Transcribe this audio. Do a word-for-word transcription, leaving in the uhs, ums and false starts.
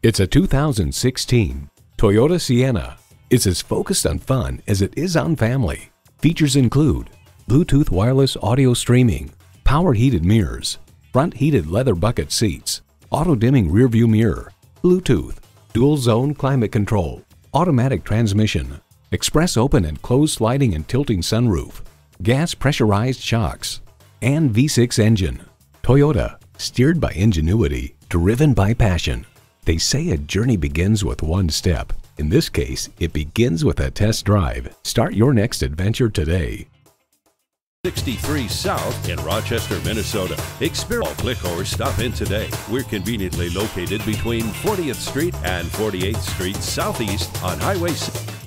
It's a two thousand sixteen Toyota Sienna. It's as focused on fun as it is on family. Features include Bluetooth wireless audio streaming, power heated mirrors, front heated leather bucket seats, auto dimming rearview mirror, Bluetooth, dual zone climate control, automatic transmission, express open and closed sliding and tilting sunroof, gas pressurized shocks, and V six engine. Toyota, steered by ingenuity, driven by passion. They say a journey begins with one step. In this case, it begins with a test drive. Start your next adventure today. sixty-three South in Rochester, Minnesota. Experience. Click or stop in today. We're conveniently located between fortieth Street and forty-eighth Street Southeast on Highway six.